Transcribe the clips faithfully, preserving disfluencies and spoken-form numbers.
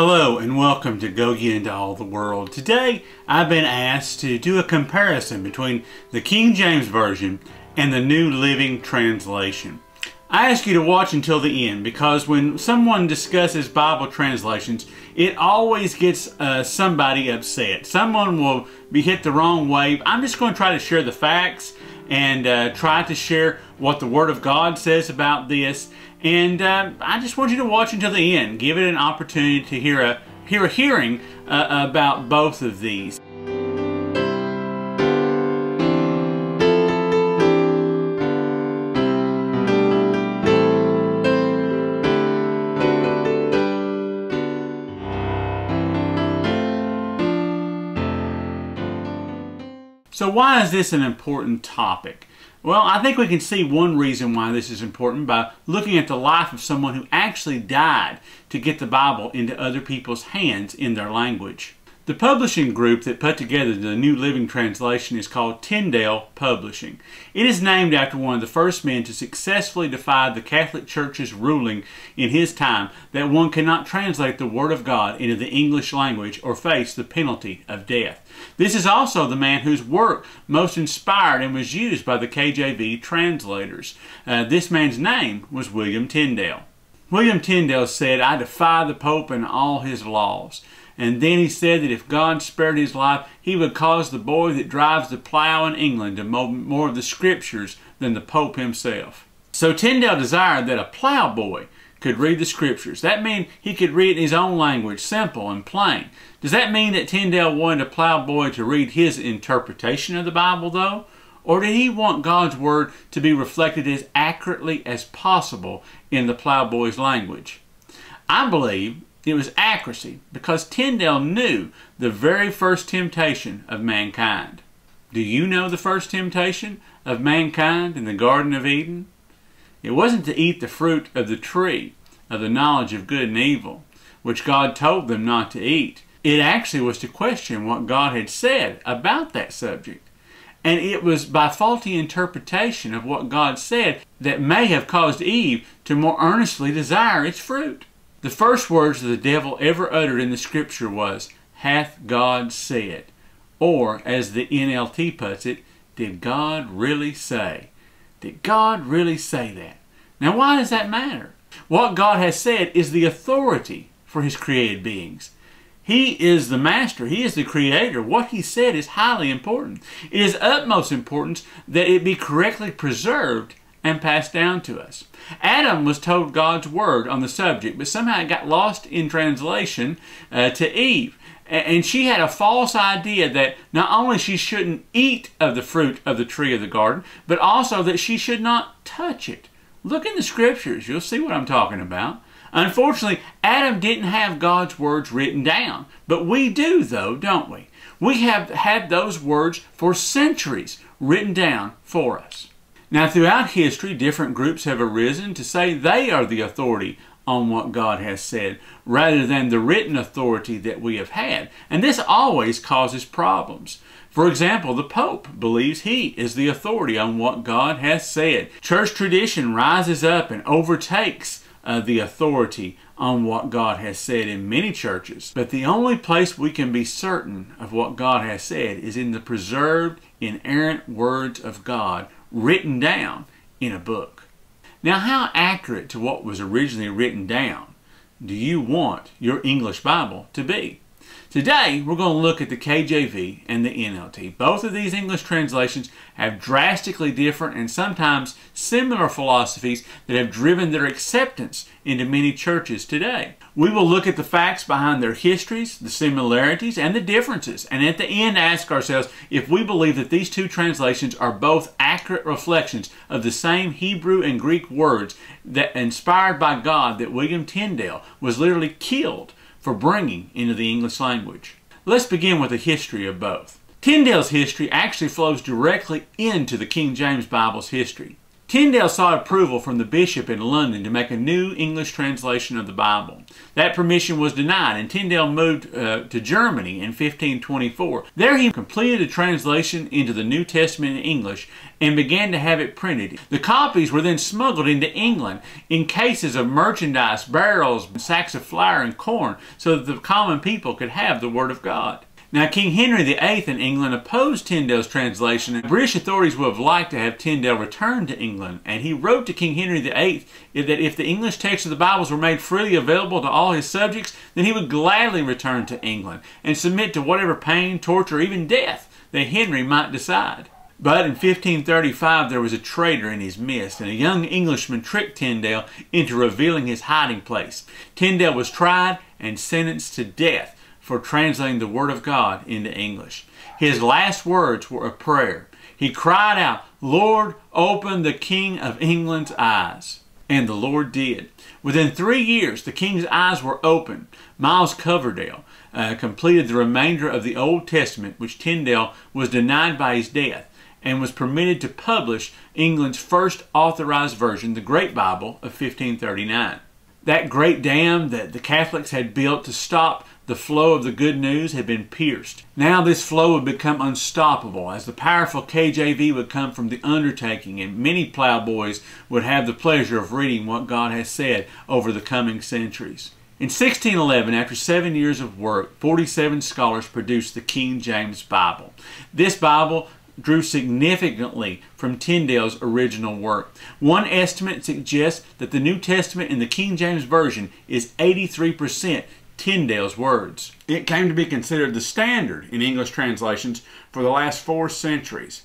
Hello and welcome to Go Ye Into All the World. Today I've been asked to do a comparison between the King James Version and the New Living Translation. I ask you to watch until the end because when someone discusses Bible translations, it always gets uh, somebody upset. Someone will be hit the wrong way. I'm just going to try to share the facts and uh, try to share what the Word of God says about this. And uh, I just want you to watch until the end. Give it an opportunity to hear a, hear a hearing uh, about both of these. So why is this an important topic? Well, I think we can see one reason why this is important by looking at the life of someone who actually died to get the Bible into other people's hands in their language. The publishing group that put together the New Living Translation is called Tyndale Publishing. It is named after one of the first men to successfully defy the Catholic Church's ruling in his time that one cannot translate the Word of God into the English language or face the penalty of death. This is also the man whose work most inspired and was used by the K J V translators. Uh, this man's name was William Tyndale. William Tyndale said, "I defy the Pope and all his laws." And then he said that if God spared his life, he would cause the boy that drives the plow in England to know more of the Scriptures than the Pope himself. So Tyndale desired that a plowboy could read the Scriptures. That means he could read in his own language, simple and plain. Does that mean that Tyndale wanted a plowboy to read his interpretation of the Bible, though? Or did he want God's Word to be reflected as accurately as possible in the plowboy's language? I believe it was accuracy, because Tyndale knew the very first temptation of mankind. Do you know the first temptation of mankind in the Garden of Eden? It wasn't to eat the fruit of the tree of the knowledge of good and evil, which God told them not to eat. It actually was to question what God had said about that subject. And it was by faulty interpretation of what God said that may have caused Eve to more earnestly desire its fruit. The first words that the devil ever uttered in the Scripture was, "Hath God said?" Or, as the N L T puts it, "Did God really say?" Did God really say that? Now, why does that matter? What God has said is the authority for His created beings. He is the master. He is the creator. What He said is highly important. It is of utmost importance that it be correctly preserved and passed down to us. Adam was told God's word on the subject, but somehow it got lost in translation uh, to Eve. And she had a false idea that not only she shouldn't eat of the fruit of the tree of the garden, but also that she should not touch it. Look in the Scriptures. You'll see what I'm talking about. Unfortunately, Adam didn't have God's words written down. But we do, though, don't we? We have had those words for centuries written down for us. Now, throughout history, different groups have arisen to say they are the authority on what God has said, rather than the written authority that we have had. And this always causes problems. For example, the Pope believes he is the authority on what God has said. Church tradition rises up and overtakes uh, the authority on what God has said in many churches. But the only place we can be certain of what God has said is in the preserved, inerrant words of God, written down in a book. Now, how accurate to what was originally written down do you want your English Bible to be? Today, we're going to look at the K J V and the N L T. Both of these English translations have drastically different and sometimes similar philosophies that have driven their acceptance into many churches today. We will look at the facts behind their histories, the similarities, and the differences, and at the end ask ourselves if we believe that these two translations are both accurate reflections of the same Hebrew and Greek words that inspired by God that William Tyndale was literally killed for bringing into the English language. Let's begin with the history of both. Tyndale's history actually flows directly into the King James Bible's history. Tyndale sought approval from the bishop in London to make a new English translation of the Bible. That permission was denied, and Tyndale moved uh, to Germany in fifteen twenty-four. There he completed a translation into the New Testament in English and began to have it printed. The copies were then smuggled into England in cases of merchandise, barrels, sacks of flour, and corn, so that the common people could have the Word of God. Now, King Henry the Eighth in England opposed Tyndale's translation, and British authorities would have liked to have Tyndale return to England, and he wrote to King Henry the Eighth that if the English texts of the Bibles were made freely available to all his subjects, then he would gladly return to England and submit to whatever pain, torture, or even death that Henry might decide. But in fifteen thirty-five, there was a traitor in his midst, and a young Englishman tricked Tyndale into revealing his hiding place. Tyndale was tried and sentenced to death for translating the Word of God into English. His last words were a prayer. He cried out, "Lord, open the King of England's eyes." And the Lord did. Within three years, the King's eyes were opened. Miles Coverdale uh, completed the remainder of the Old Testament, which Tyndale was denied by his death, and was permitted to publish England's first authorized version, the Great Bible of fifteen thirty-nine. That great dam that the Catholics had built to stop the flow of the good news had been pierced. Now this flow would become unstoppable, as the powerful K J V would come from the undertaking, and many plowboys would have the pleasure of reading what God has said over the coming centuries. In sixteen eleven, after seven years of work, forty-seven scholars produced the King James Bible. This Bible drew significantly from Tyndale's original work. One estimate suggests that the New Testament in the King James Version is eighty-three percent Tyndale's words. It came to be considered the standard in English translations for the last four centuries.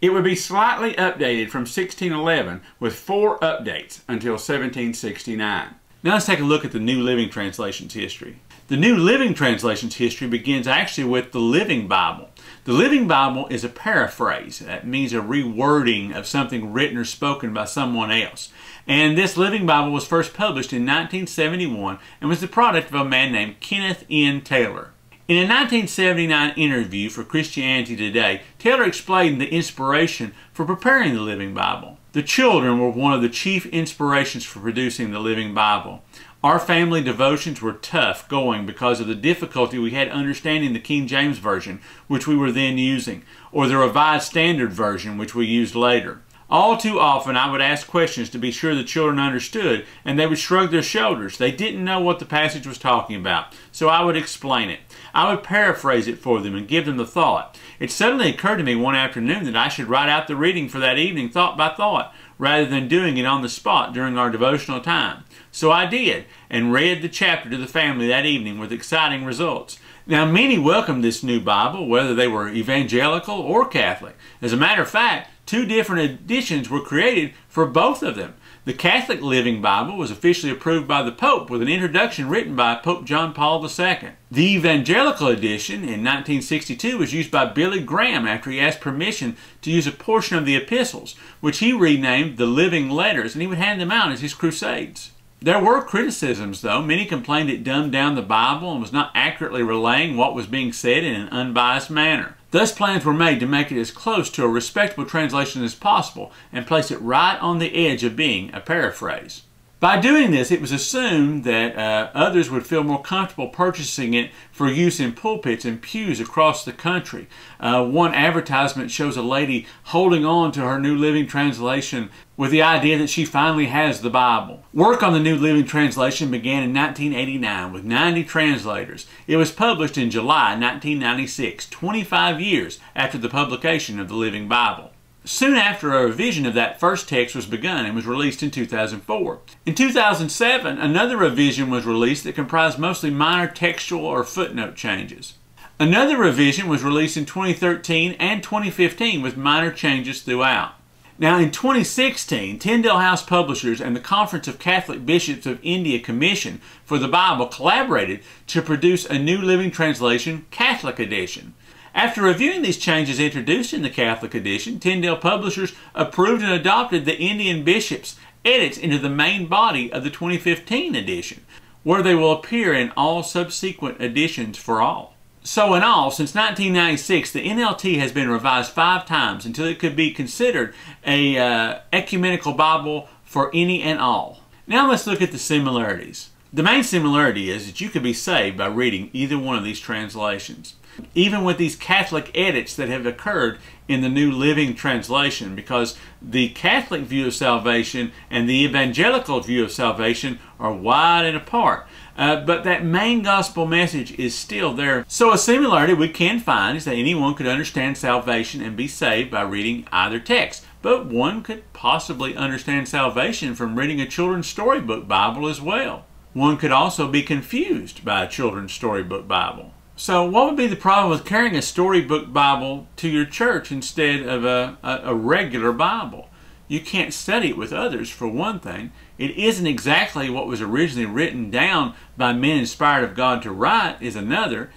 It would be slightly updated from sixteen eleven with four updates until seventeen sixty-nine. Now let's take a look at the New Living Translation's history. The New Living Translation's history begins actually with the Living Bible. The Living Bible is a paraphrase. That means a rewording of something written or spoken by someone else. And this Living Bible was first published in nineteen seventy-one and was the product of a man named Kenneth N. Taylor. In a nineteen seventy-nine interview for Christianity Today, Taylor explained the inspiration for preparing the Living Bible. The children were one of the chief inspirations for producing the Living Bible. Our family devotions were tough going because of the difficulty we had understanding the King James Version, which we were then using, or the Revised Standard Version, which we used later. All too often, I would ask questions to be sure the children understood, and they would shrug their shoulders. They didn't know what the passage was talking about, so I would explain it. I would paraphrase it for them and give them the thought. It suddenly occurred to me one afternoon that I should write out the reading for that evening thought by thought, rather than doing it on the spot during our devotional time. So I did, and read the chapter to the family that evening with exciting results. Now, many welcomed this new Bible, whether they were evangelical or Catholic. As a matter of fact, two different editions were created for both of them. The Catholic Living Bible was officially approved by the Pope with an introduction written by Pope John Paul the Second. The Evangelical edition in nineteen sixty-two was used by Billy Graham after he asked permission to use a portion of the epistles, which he renamed the Living Letters, and he would hand them out as his crusades. There were criticisms, though. Many complained it dumbed down the Bible and was not accurately relaying what was being said in an unbiased manner. Thus, plans were made to make it as close to a respectable translation as possible and place it right on the edge of being a paraphrase. By doing this, it was assumed that uh, others would feel more comfortable purchasing it for use in pulpits and pews across the country. Uh, one advertisement shows a lady holding on to her New Living Translation with the idea that she finally has the Bible. Work on the New Living Translation began in nineteen eighty-nine with ninety translators. It was published in July nineteen ninety-six, twenty-five years after the publication of the Living Bible. Soon after, a revision of that first text was begun and was released in two thousand four. In two thousand seven, another revision was released that comprised mostly minor textual or footnote changes. Another revision was released in twenty thirteen and twenty fifteen with minor changes throughout. Now, in twenty sixteen, Tyndale House Publishers and the Conference of Catholic Bishops of India Commission for the Bible collaborated to produce a New Living Translation Catholic edition. After reviewing these changes introduced in the Catholic edition, Tyndale Publishers approved and adopted the Indian bishops' edits into the main body of the twenty fifteen edition, where they will appear in all subsequent editions for all. So in all, since nineteen ninety-six, the N L T has been revised five times until it could be considered a uh, ecumenical Bible for any and all. Now let's look at the similarities. The main similarity is that you could be saved by reading either one of these translations, even with these Catholic edits that have occurred in the New Living Translation, because the Catholic view of salvation and the evangelical view of salvation are wide and apart. Uh, but that main gospel message is still there. So a similarity we can find is that anyone could understand salvation and be saved by reading either text. But one could possibly understand salvation from reading a children's storybook Bible as well. One could also be confused by a children's storybook Bible. So what would be the problem with carrying a storybook Bible to your church instead of a, a, a regular Bible? You can't study it with others, for one thing. It isn't exactly what was originally written down by men inspired of God to write, is another.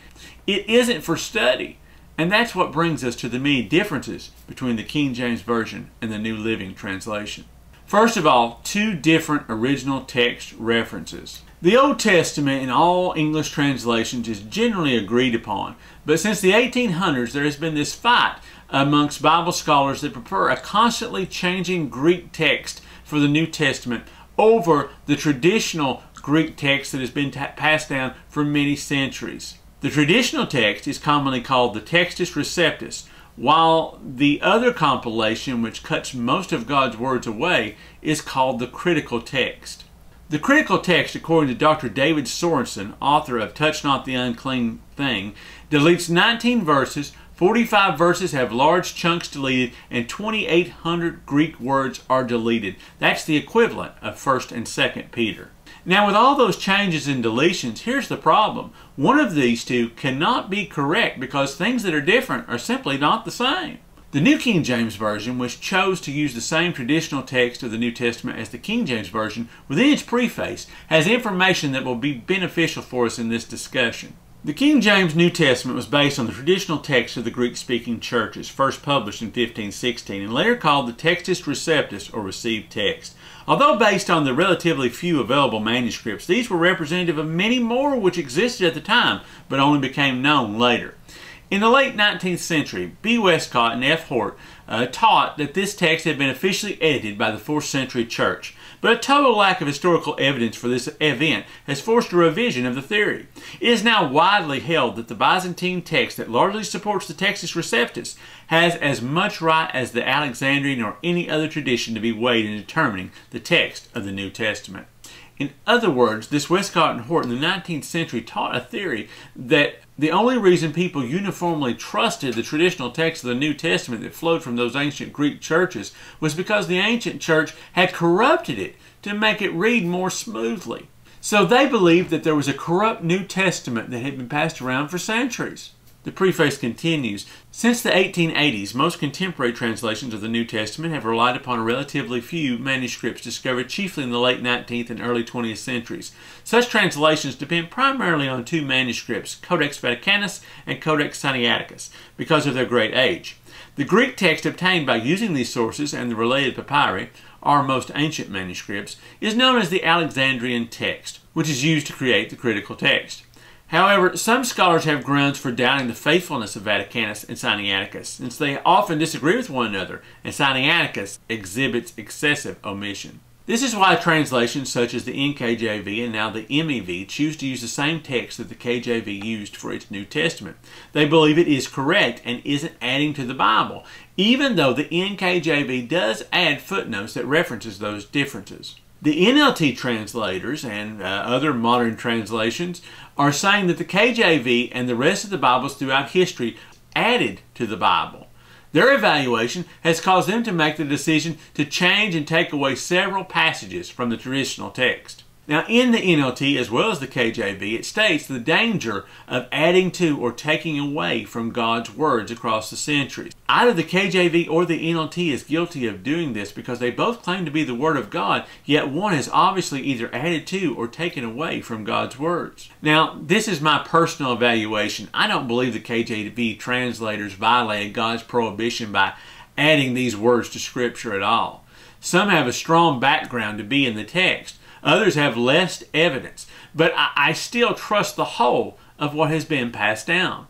It isn't for study. And that's what brings us to the main differences between the King James Version and the New Living Translation. First of all, two different original text references. The Old Testament in all English translations is generally agreed upon, but since the eighteen hundreds there has been this fight amongst Bible scholars that prefer a constantly changing Greek text for the New Testament over the traditional Greek text that has been passed down for many centuries. The traditional text is commonly called the Textus Receptus, while the other compilation, which cuts most of God's words away, is called the Critical Text. The Critical Text, according to Doctor David Sorensen, author of Touch Not the Unclean Thing, deletes nineteen verses, forty-five verses have large chunks deleted, and twenty-eight hundred Greek words are deleted. That's the equivalent of first and second Peter. Now, with all those changes and deletions, here's the problem. One of these two cannot be correct because things that are different are simply not the same. The New King James Version, which chose to use the same traditional text of the New Testament as the King James Version, within its preface, has information that will be beneficial for us in this discussion. The King James New Testament was based on the traditional text of the Greek-speaking churches, first published in fifteen sixteen, and later called the Textus Receptus, or Received Text. Although based on the relatively few available manuscripts, these were representative of many more which existed at the time, but only became known later. In the late nineteenth century, B. Westcott and F. Hort uh, taught that this text had been officially edited by the fourth century church, but a total lack of historical evidence for this event has forced a revision of the theory. It is now widely held that the Byzantine text that largely supports the Textus Receptus has as much right as the Alexandrian or any other tradition to be weighed in determining the text of the New Testament. In other words, this Westcott and Hort in the nineteenth century taught a theory that the only reason people uniformly trusted the traditional text of the New Testament that flowed from those ancient Greek churches was because the ancient church had corrupted it to make it read more smoothly. So they believed that there was a corrupt New Testament that had been passed around for centuries. The preface continues, since the eighteen eighties, most contemporary translations of the New Testament have relied upon relatively few manuscripts discovered chiefly in the late nineteenth and early twentieth centuries. Such translations depend primarily on two manuscripts, Codex Vaticanus and Codex Sinaiticus, because of their great age. The Greek text obtained by using these sources and the related papyri, our most ancient manuscripts, is known as the Alexandrian text, which is used to create the critical text. However, some scholars have grounds for doubting the faithfulness of Vaticanus and Sinaiticus, since they often disagree with one another, and Sinaiticus exhibits excessive omission. This is why translations such as the N K J V and now the M E V choose to use the same text that the K J V used for its New Testament. They believe it is correct and isn't adding to the Bible, even though the N K J V does add footnotes that references those differences. The N L T translators and uh, other modern translations are saying that the K J V and the rest of the Bibles throughout history added to the Bible. Their evaluation has caused them to make the decision to change and take away several passages from the traditional text. Now, in the N L T, as well as the K J V, it states the danger of adding to or taking away from God's words across the centuries. Either the K J V or the N L T is guilty of doing this because they both claim to be the Word of God, yet one has obviously either added to or taken away from God's words. Now, this is my personal evaluation. I don't believe the K J V translators violated God's prohibition by adding these words to Scripture at all. Some have a strong background to be in the text. Others have less evidence, but I, I still trust the whole of what has been passed down.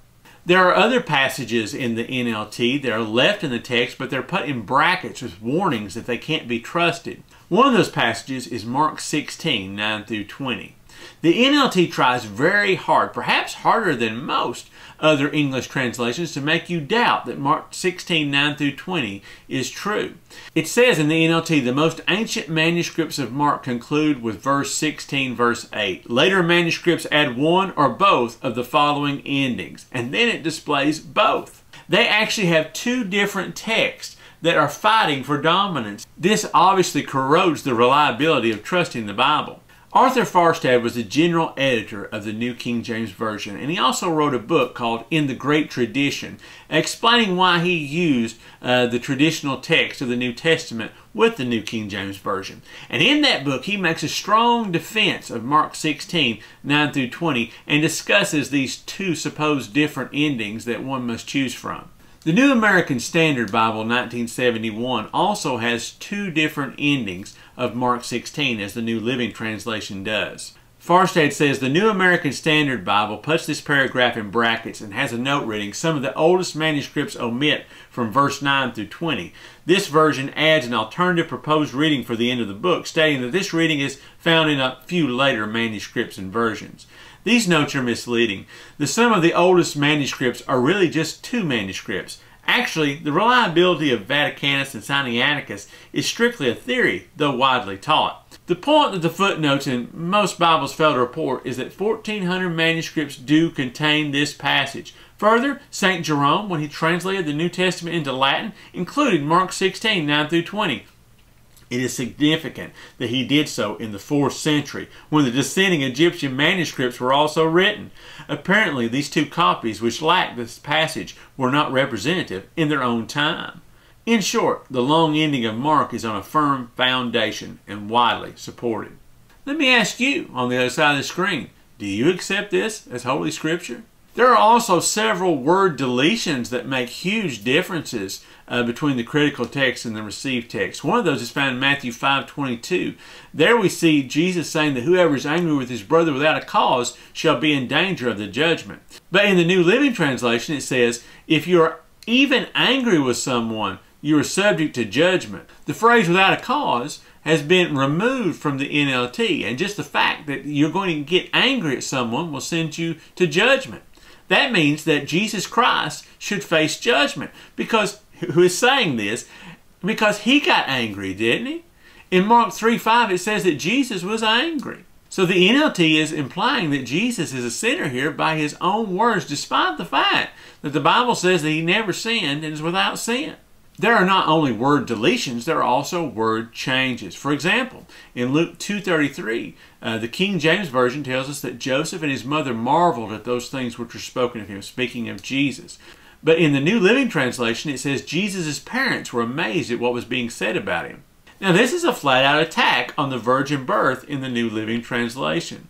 There are other passages in the N L T that are left in the text, but they're put in brackets with warnings that they can't be trusted. One of those passages is Mark sixteen, nine through twenty. The N L T tries very hard, perhaps harder than most other English translations, to make you doubt that Mark sixteen, nine through twenty is true. It says in the N L T, the most ancient manuscripts of Mark conclude with verse sixteen, verse eight. Later manuscripts add one or both of the following endings, and then it displays both. They actually have two different texts that are fighting for dominance. This obviously corrodes the reliability of trusting the Bible. Arthur Farstad was the general editor of the New King James Version, and he also wrote a book called In the Great Tradition, explaining why he used uh, the traditional text of the New Testament with the New King James Version. And in that book, he makes a strong defense of Mark sixteen, nine through twenty, and discusses these two supposed different endings that one must choose from. The New American Standard Bible nineteen seventy-one also has two different endings of Mark sixteen, as the New Living Translation does. Farstad says the New American Standard Bible puts this paragraph in brackets and has a note reading, some of the oldest manuscripts omit from verse nine through twenty. This version adds an alternative proposed reading for the end of the book, stating that this reading is found in a few later manuscripts and versions. These notes are misleading. The sum of the oldest manuscripts are really just two manuscripts. Actually, the reliability of Vaticanus and Sinaiticus is strictly a theory, though widely taught. The point that the footnotes in most Bibles fail to report is that fourteen hundred manuscripts do contain this passage. Further, Saint Jerome, when he translated the New Testament into Latin, included Mark sixteen, nine through twenty. It is significant that he did so in the fourth century, when the dissenting Egyptian manuscripts were also written. Apparently, these two copies, which lacked this passage, were not representative in their own time. In short, the long ending of Mark is on a firm foundation and widely supported. Let me ask you, on the other side of the screen, do you accept this as Holy Scripture? There are also several word deletions that make huge differences uh, between the critical text and the received text. One of those is found in Matthew five twenty-two. There we see Jesus saying that whoever is angry with his brother without a cause shall be in danger of the judgment. But in the New Living Translation it says, if you are even angry with someone, you are subject to judgment. The phrase without a cause has been removed from the N L T, and just the fact that you're going to get angry at someone will send you to judgment. That means that Jesus Christ should face judgment, because who is saying this? Because he got angry, didn't he? In Mark three, five, it says that Jesus was angry. So the N L T is implying that Jesus is a sinner here by his own words, despite the fact that the Bible says that he never sinned and is without sin. There are not only word deletions, there are also word changes. For example, in Luke two thirty-three, uh, the King James Version tells us that Joseph and his mother marveled at those things which were spoken of him, speaking of Jesus. But in the New Living Translation, it says Jesus' parents were amazed at what was being said about him. Now, this is a flat-out attack on the virgin birth in the New Living Translation.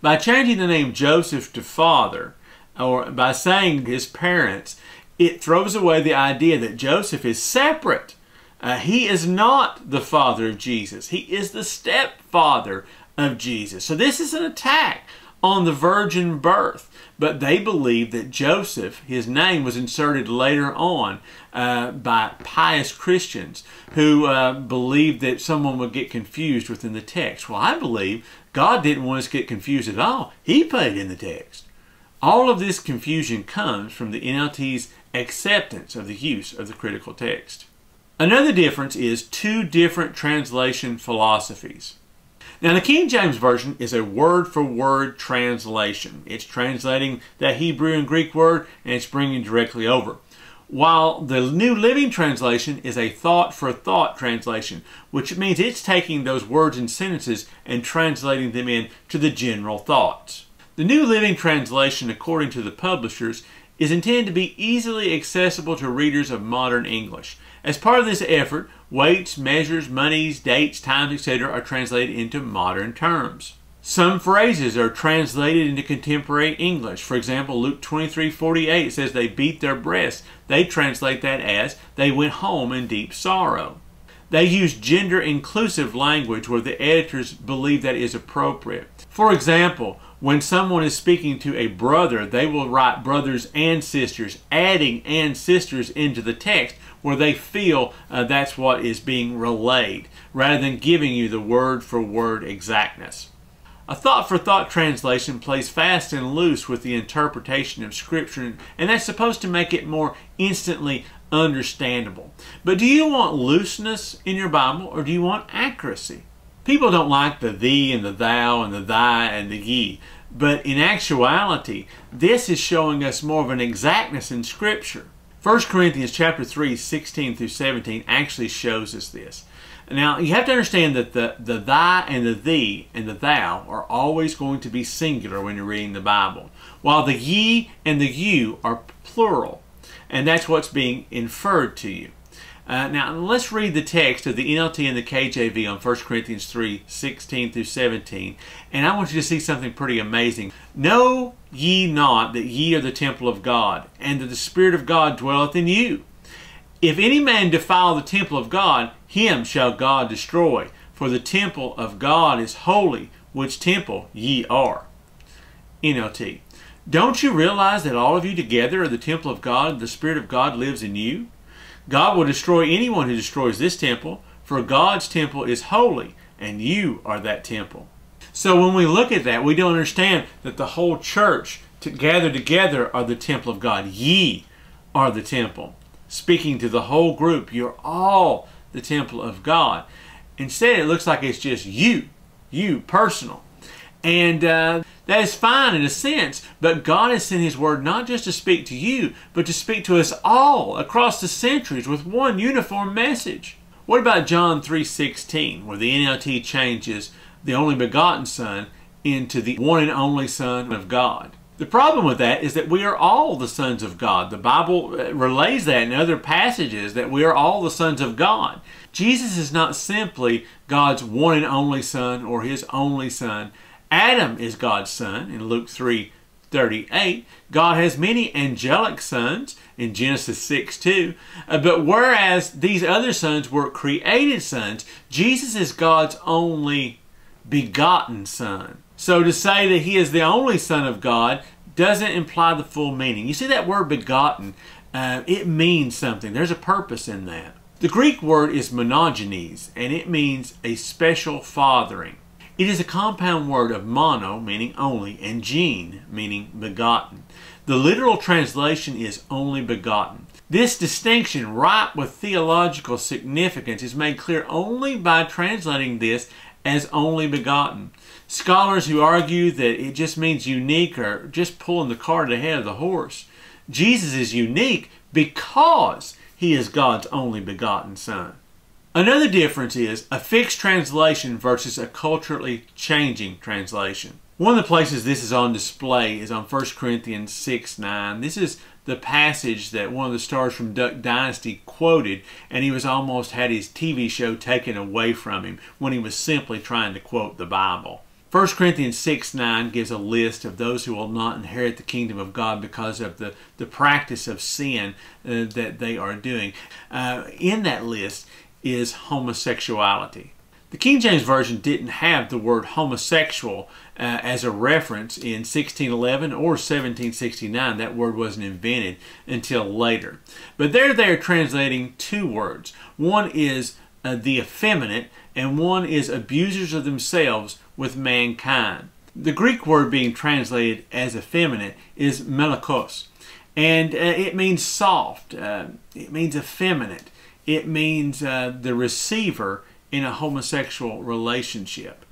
By changing the name Joseph to father, or by saying his parents, it throws away the idea that Joseph is separate. Uh, he is not the father of Jesus. He is the stepfather of Jesus. So this is an attack on the virgin birth. But they believe that Joseph, his name was inserted later on uh, by pious Christians who uh, believed that someone would get confused within the text. Well, I believe God didn't want us to get confused at all. He put it in the text. All of this confusion comes from the N L T's acceptance of the use of the critical text. Another difference is two different translation philosophies. Now, the King James Version is a word-for-word translation. It's translating that Hebrew and Greek word, and it's bringing it directly over. While the New Living Translation is a thought-for-thought translation, which means it's taking those words and sentences and translating them into the general thoughts. The New Living Translation, according to the publishers, is intended to be easily accessible to readers of modern English. As part of this effort, weights, measures, monies, dates, times, et cetera are translated into modern terms. Some phrases are translated into contemporary English. For example, Luke twenty-three, forty-eight says they beat their breasts. They translate that as, they went home in deep sorrow. They use gender-inclusive language where the editors believe that is appropriate. For example, when someone is speaking to a brother, they will write brothers and sisters, adding and sisters into the text where they feel uh, that's what is being relayed, rather than giving you the word-for-word exactness. A thought-for-thought translation plays fast and loose with the interpretation of Scripture, and that's supposed to make it more instantly understandable. But do you want looseness in your Bible, or do you want accuracy? People don't like the thee and the thou and the thy and the ye, but in actuality, this is showing us more of an exactness in Scripture. First Corinthians chapter three, sixteen through seventeen actually shows us this. Now, you have to understand that the, the thy and the thee and the thou are always going to be singular when you're reading the Bible, while the ye and the you are plural, and that's what's being inferred to you. Uh, now, let's read the text of the N L T and the K J V on First Corinthians three, sixteen through seventeen, and I want you to see something pretty amazing. Know ye not that ye are the temple of God, and that the Spirit of God dwelleth in you? If any man defile the temple of God, him shall God destroy, for the temple of God is holy, which temple ye are. N L T. Don't you realize that all of you together are the temple of God, and the Spirit of God lives in you? God will destroy anyone who destroys this temple, for God's temple is holy, and you are that temple. So when we look at that, we don't understand that the whole church to gather together are the temple of God. Ye are the temple. Speaking to the whole group, you're all the temple of God. Instead, it looks like it's just you, you personal. And uh, that is fine in a sense, but God has sent His Word not just to speak to you, but to speak to us all across the centuries with one uniform message. What about John three sixteen, where the N L T changes the only begotten Son into the one and only Son of God? The problem with that is that we are all the sons of God. The Bible relays that in other passages, that we are all the sons of God. Jesus is not simply God's one and only Son or His only Son. Adam is God's son in Luke three thirty-eight. God has many angelic sons in Genesis six two. Uh, but whereas these other sons were created sons, Jesus is God's only begotten Son. So to say that He is the only Son of God doesn't imply the full meaning. You see that word begotten, uh, it means something. There's a purpose in that. The Greek word is monogenes, and it means a special fathering. It is a compound word of mono, meaning only, and gene, meaning begotten. The literal translation is only begotten. This distinction, ripe with theological significance, is made clear only by translating this as only begotten. Scholars who argue that it just means unique are just pulling the cart ahead of the horse. Jesus is unique because He is God's only begotten Son. Another difference is a fixed translation versus a culturally changing translation. One of the places this is on display is on First Corinthians six nine. This is the passage that one of the stars from Duck Dynasty quoted, and he was almost had his T V show taken away from him when he was simply trying to quote the Bible. First Corinthians six nine gives a list of those who will not inherit the kingdom of God because of the, the practice of sin uh, that they are doing. Uh, in that list is homosexuality. The King James Version didn't have the word homosexual uh, as a reference in sixteen eleven or seventeen sixty-nine. That word wasn't invented until later. But there they are translating two words. One is uh, the effeminate, and one is abusers of themselves with mankind. The Greek word being translated as effeminate is melikos, and uh, it means soft, uh, it means effeminate, it means uh, the receiver in a homosexual relationship.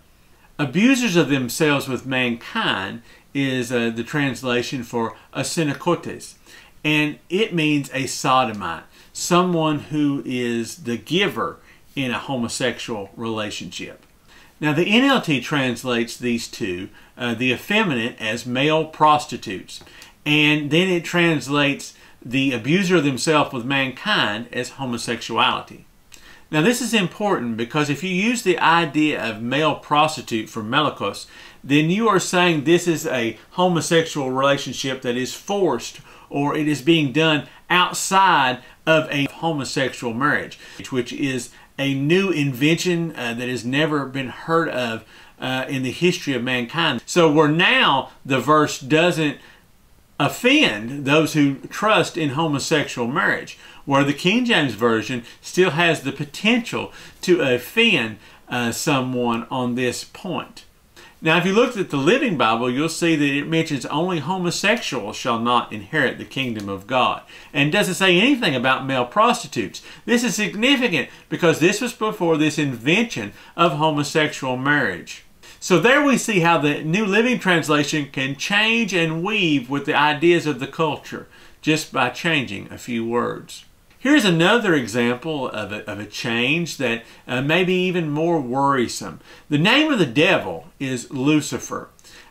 Abusers of themselves with mankind is uh, the translation for asynakotes, and it means a sodomite, someone who is the giver in a homosexual relationship. Now the N L T translates these two, uh, the effeminate as male prostitutes, and then it translates the abuser of themselves with mankind as homosexuality. Now this is important because if you use the idea of male prostitute for melikos, then you are saying this is a homosexual relationship that is forced, or it is being done outside of a homosexual marriage, which is a new invention uh, that has never been heard of uh, in the history of mankind. So we're now, the verse doesn't offend those who trust in homosexual marriage, where the King James Version still has the potential to offend uh, someone on this point. Now, if you looked at the Living Bible, you'll see that it mentions only homosexuals shall not inherit the kingdom of God, and doesn't say anything about male prostitutes. This is significant because this was before this invention of homosexual marriage. So there we see how the New Living Translation can change and weave with the ideas of the culture just by changing a few words. Here's another example of a, of a change that uh, may be even more worrisome. The name of the devil is Lucifer.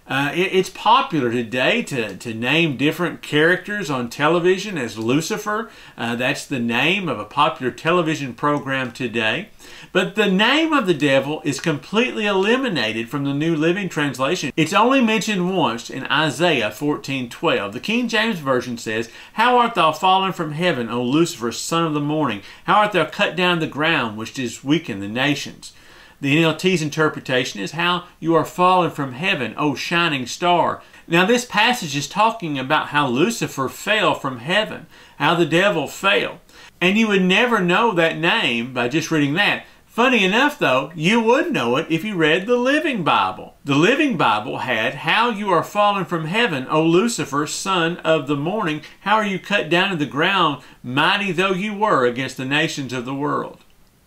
Uh, it, it's popular today to, to name different characters on television as Lucifer. Uh, that's the name of a popular television program today. But the name of the devil is completely eliminated from the New Living Translation. It's only mentioned once in Isaiah fourteen twelve. The King James Version says, "How art thou fallen from heaven, O Lucifer, son of the morning? How art thou cut down the ground, which is weaken the nations?" The N L T's interpretation is, "How you are fallen from heaven, O shining star." Now this passage is talking about how Lucifer fell from heaven, how the devil fell. And you would never know that name by just reading that. Funny enough, though, you would know it if you read the Living Bible. The Living Bible had, "How you are fallen from heaven, O Lucifer, son of the morning. How are you cut down to the ground, mighty though you were against the nations of the world."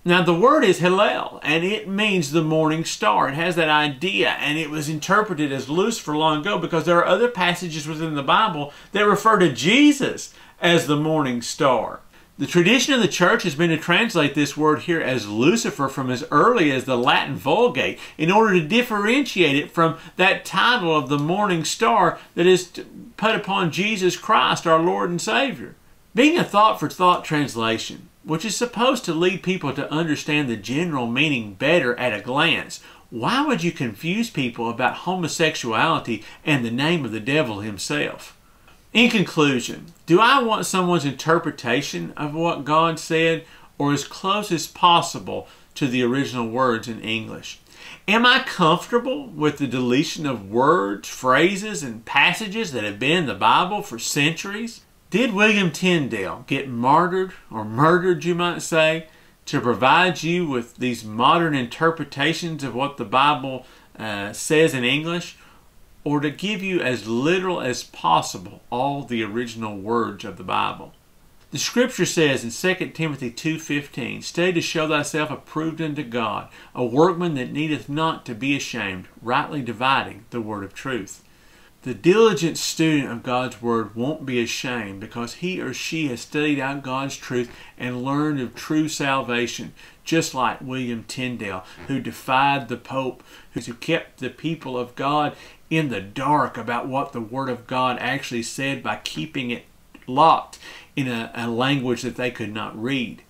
Now, the word is Hillel, and it means the morning star. It has that idea, and it was interpreted as Lucifer long ago because there are other passages within the Bible that refer to Jesus as the morning star. The tradition of the church has been to translate this word here as Lucifer from as early as the Latin Vulgate in order to differentiate it from that title of the morning star that is put upon Jesus Christ, our Lord and Savior. Being a thought-for-thought translation, which is supposed to lead people to understand the general meaning better at a glance, why would you confuse people about homosexuality and the name of the devil himself? In conclusion, do I want someone's interpretation of what God said, or as close as possible to the original words in English? Am I comfortable with the deletion of words, phrases, and passages that have been in the Bible for centuries? Did William Tyndale get martyred, or murdered you might say, to provide you with these modern interpretations of what the Bible uh, says in English, or to give you as literal as possible all the original words of the Bible? The Scripture says in Second Timothy two fifteen, "Study to show thyself approved unto God, a workman that needeth not to be ashamed, rightly dividing the word of truth." The diligent student of God's Word won't be ashamed because he or she has studied out God's truth and learned of true salvation, just like William Tyndale, who defied the Pope, who kept the people of God in the dark about what the Word of God actually said by keeping it locked in a, a language that they could not read.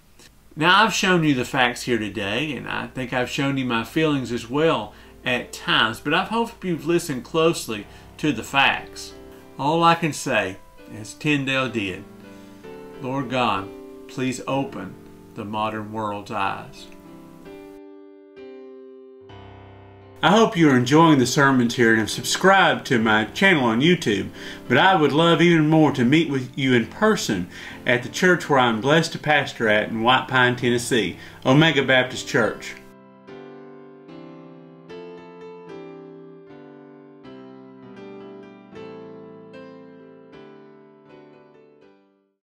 Now, I've shown you the facts here today, and I think I've shown you my feelings as well at times, but I hope you've listened closely to the facts. All I can say, as Tyndale did, "Lord God, please open the modern world's eyes." I hope you are enjoying the sermons here and have subscribed to my channel on YouTube, but I would love even more to meet with you in person at the church where I'm blessed to pastor at in White Pine, Tennessee, Omega Baptist Church.